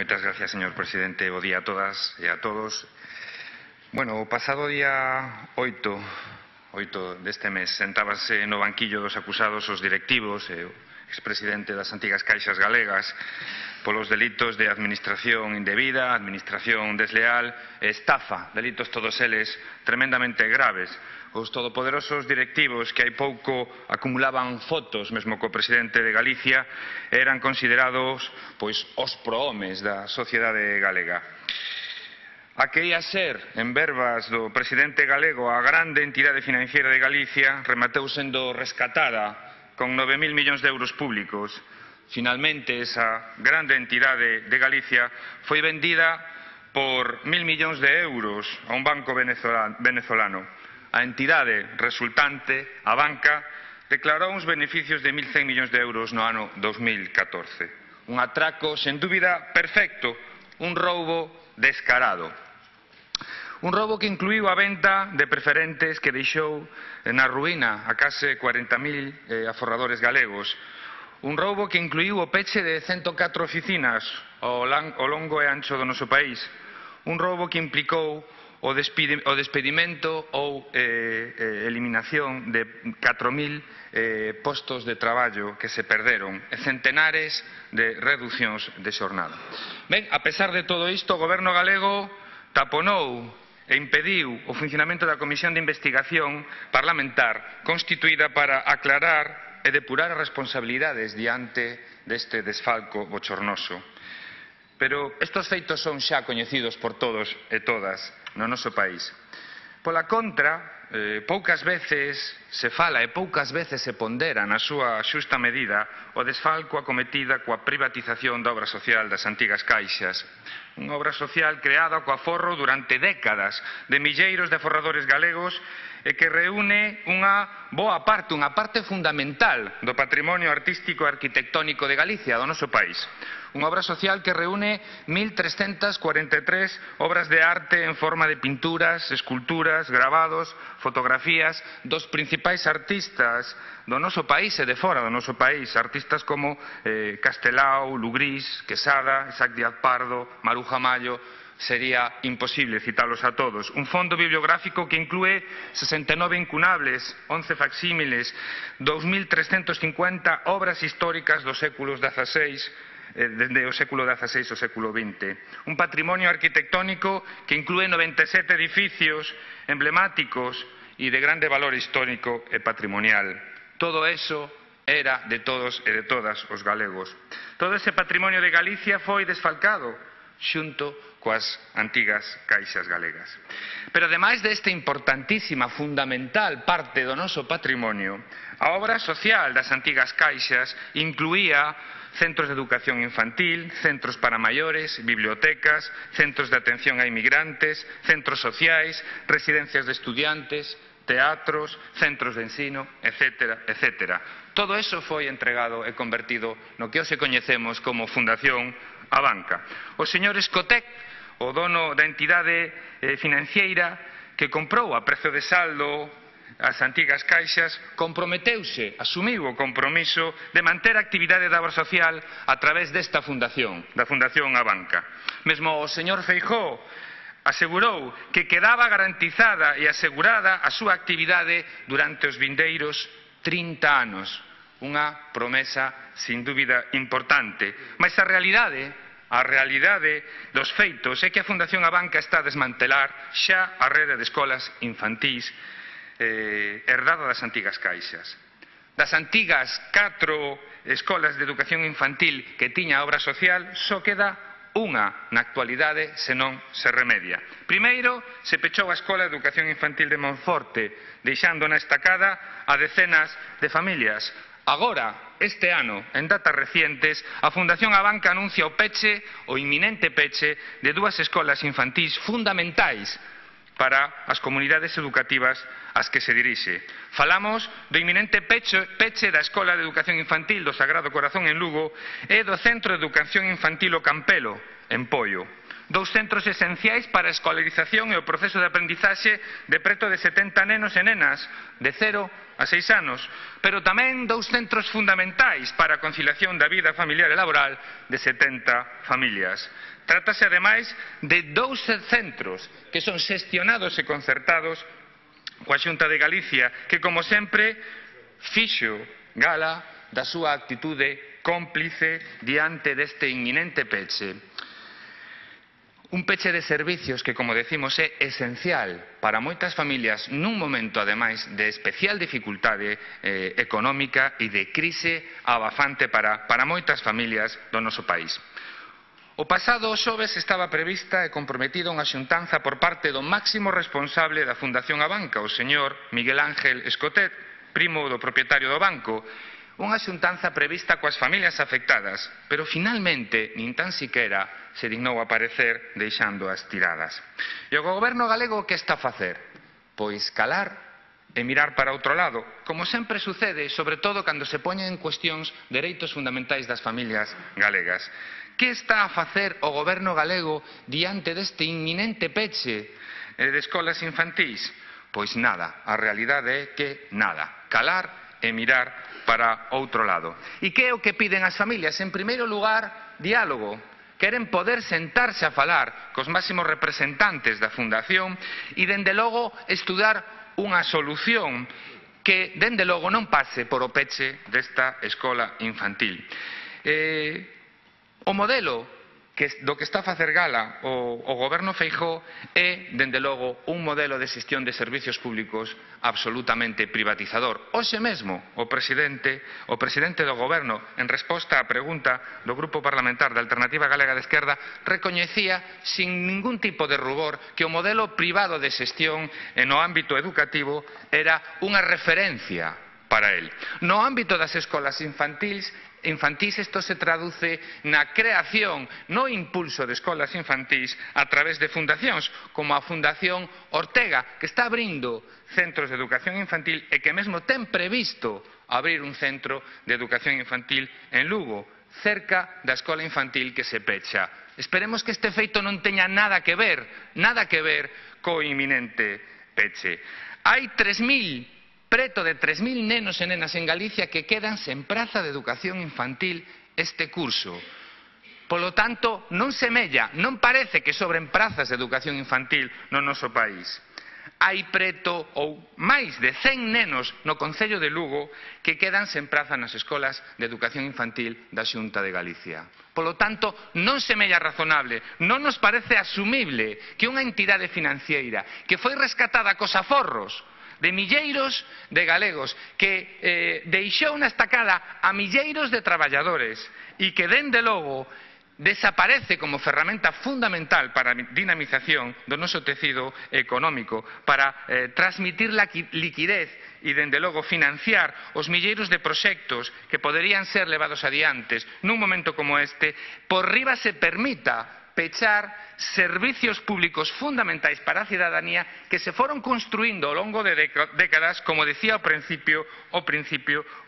Moitas gracias, señor presidente. Bo día a todas e a todos. Bueno, o pasado día 8 deste mes sentábase no banquillo dos acusados os directivos e o expresidente das antigas Caixas Galegas polos delitos de administración indebida, administración desleal e estafa, delitos todos eles tremendamente graves. Os todopoderosos directivos que hai pouco acumulaban fotos mesmo co presidente de Galicia eran considerados pois os prohomes da sociedade galega. A que ia ser, en verbas do presidente galego, a grande entidade financiera de Galicia remateu sendo rescatada con 9.000 millóns de euros públicos. Finalmente, esa grande entidade de Galicia foi vendida por 1.000 millóns de euros a un banco venezolano. A entidade resultante, Abanca, declarou uns beneficios de 1.100 millóns de euros no ano 2014. Un atraco, sen dúbida, perfecto, un roubo descarado. Un roubo que incluíu a venta de preferentes que deixou na ruína a case 40.000 aforradores galegos. Un roubo que incluíu o peche de 104 oficinas ao longo e ancho do noso país. Un roubo que implicou o despedimento ou eliminación de 4.000 postos de traballo que se perderon e centenares de reduccións de xornada. Ben, a pesar de todo isto, o goberno galego taponou e impediu o funcionamento da Comisión de Investigación Parlamentar constituída para aclarar e depurar as responsabilidades diante deste desfalco bochornoso. Pero estes feitos son xa coñecidos por todos e todas no noso país. Pola contra, poucas veces se fala e poucas veces se pondera na súa xusta medida o desfalco acometida coa privatización da obra social das antigas caixas. Unha obra social creada co aforro durante décadas de milleiros de aforradores galegos e que reúne unha boa parte, unha parte fundamental do patrimonio artístico e arquitectónico de Galicia, do noso país. Unha obra social que reúne 1.343 obras de arte en forma de pinturas, esculturas, gravados, fotografías dos principais artistas do noso país e de fora do noso país. Artistas como Castelao, Lugris, Quesada, Isaac Díaz Pardo, Maruja Mallo. Sería imposible citalos a todos. Un fondo bibliográfico que inclúe 69 incunables, 11 facsímiles, 2.350 obras históricas dos séculos XVI, desde o século XVI ao século XX. Un patrimonio arquitectónico que inclúe 97 edificios emblemáticos e de grande valor histórico e patrimonial. Todo eso era de todos e de todas os galegos. Todo ese patrimonio de Galicia foi desfalcado xunto coas antigas caixas galegas. Pero, ademais desta importantísima, fundamental parte do noso patrimonio, a obra social das antigas caixas incluía centros de educación infantil, centros para maiores, bibliotecas, centros de atención a inmigrantes, centros sociais, residencias de estudiantes, teatros, centros de ensino, etcétera, etcétera. Todo eso foi entregado e convertido no que hoxe coñecemos como Fundación Abanca. O señor Escotet, o dono da entidade financiera que comprou a prezo de saldo as antigas caixas, comprometeuse, asumiu o compromiso de manter a actividade da obra social a través desta fundación, da Fundación Abanca. Mesmo o señor Feijóo asegurou que quedaba garantizada e asegurada a súa actividade durante os vindeiros 30 anos. Unha promesa, sin dúbida, importante. Mas a realidade dos feitos é que a Fundación Abanca está a desmantelar xa a rede de escolas infantís herdada das antigas caixas. Das antigas 4 escolas de educación infantil que tiña a obra social, só queda unha na actualidade, senón se remedia. Primeiro, se pechou a Escola de Educación Infantil de Monforte, deixando na estacada a decenas de familias. Agora, este ano, en datas recientes, a Fundación Abanca anuncia o peche, o inminente peche, de 2 escolas infantís fundamentais para as comunidades educativas ás que se dirixe. Falamos do inminente peche da Escola de Educación Infantil do Sagrado Corazón en Lugo e do Centro de Educación Infantil O Campelo, en Poio. dous centros esenciais para a escolarización e o proceso de aprendizaxe de preto de 70 nenos e nenas, de 0 a 6 anos, pero tamén dous centros fundamentais para a conciliación da vida familiar e laboral de 70 familias. Trátase, ademais, de dous centros que son xestionados e concertados coa Xunta de Galicia, que, como sempre, fixo gala da súa actitude cómplice diante deste inminente peche. Un peche de servicios que, como decimos, é esencial para moitas familias nun momento, ademais, de especial dificultade económica e de crise abafante para moitas familias do noso país. O pasado xoves estaba prevista e comprometida unha xuntanza por parte do máximo responsable da Fundación Abanca, o señor Miguel Ángel Escotet, primo do propietario do banco, unha xuntanza prevista coas familias afectadas, pero finalmente nin tan siquiera se dignou aparecer deixándoas tiradas. E o goberno galego que está a facer? Pois calar e mirar para outro lado, como sempre sucede, sobre todo cando se poñen en cuestións dereitos fundamentais das familias galegas. Que está a facer o goberno galego diante deste inminente peche de escolas infantís? Pois nada, a realidade é que nada, calar e mirar para outro lado. E que é o que piden as familias? En primeiro lugar, diálogo. Queren poder sentarse a falar cos máximos representantes da Fundación e, dende logo, estudar unha solución que, dende logo, non pase por o peche desta escola infantil. O modelo do que está a facer gala o goberno Feijóo é, dende logo, un modelo de xestión de servizos públicos absolutamente privatizador. Hoxe mesmo, o presidente do goberno, en resposta á pregunta do grupo parlamentar da Alternativa Galega de Izquierda, recoñecía sin ningún tipo de rubor que o modelo privado de xestión no ámbito educativo era unha referencia para él. No ámbito das escolas infantís isto se traduce na creación, no impulso de escolas infantís a través de fundacións, como a Fundación Ortega, que está abrindo centros de educación infantil e que mesmo ten previsto abrir un centro de educación infantil en Lugo, cerca da escola infantil que se pecha. Esperemos que este feito non teña nada que ver co inminente peche. Hai preto de 3.000 nenos e nenas en Galicia que quedan sen praza de educación infantil este curso. Polo tanto, non parece que sobren prazas de educación infantil no noso país. Hai preto ou máis de 100 nenos no Concello de Lugo que quedan sen praza nas escolas de educación infantil da Xunta de Galicia. Polo tanto, non semella razonable, non nos parece asumible que unha entidade financiera que foi rescatada cos aforros de milleiros de galegos, que deixou na estacada a milleiros de traballadores e que, dende logo, desaparece como ferramenta fundamental para a dinamización do noso tecido económico, para transmitir la liquidez e, dende logo, financiar os milleiros de proxectos que poderían ser levados adiante nun momento como este, por riba se permita pechar servicios públicos fundamentais para a cidadanía que se foron construindo ao longo de décadas, como decía ao principio,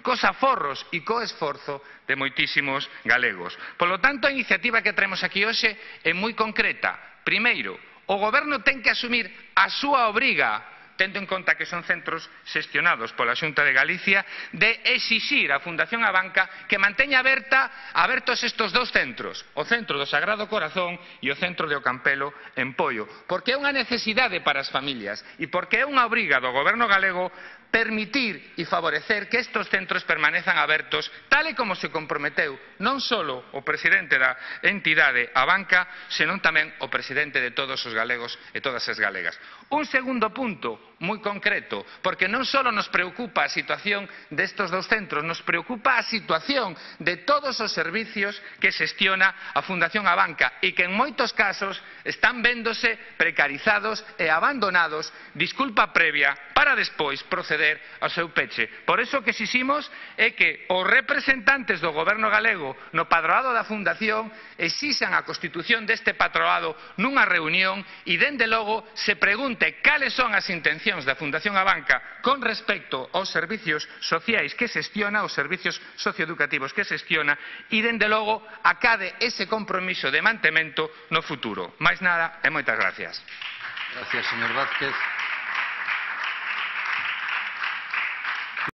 cos aforros e co esforzo de moitísimos galegos. Polo tanto, a iniciativa que traemos aquí hoxe é moi concreta. Primeiro, o goberno ten que asumir a súa obriga, tendo en conta que son centros xestionados pola Xunta de Galicia, de exixir a Fundación Abanca que manteña abertos estes dous centros, o centro do Sagrado Corazón e o centro de Ocampelo en Poio, porque é unha necesidade para as familias e porque é unha obriga do goberno galego permitir e favorecer que estes centros permanezan abertos, tal e como se comprometeu non só o presidente da entidade Abanca, senón tamén o presidente de todos os galegos e todas as galegas. Un segundo punto moi concreto, porque non só nos preocupa a situación destes dous centros, nos preocupa a situación de todos os servicios que xestiona a Fundación Abanca e que en moitos casos están véndose precarizados e abandonados, disculpa previa para despois proceder ao seu peche. Por iso o que exiximos é que os representantes do goberno galego no patroado da Fundación exixan a constitución deste patroado nunha reunión e, dende logo, se pregunte cales son as intencións funcións da Fundación Abanca con respecto aos servicios sociais que xestiona, aos servicios socioeducativos que xestiona, e, dende logo, acade ese compromiso de mantemento no futuro. Mais nada e moitas gracias. Gracias, señor Vázquez.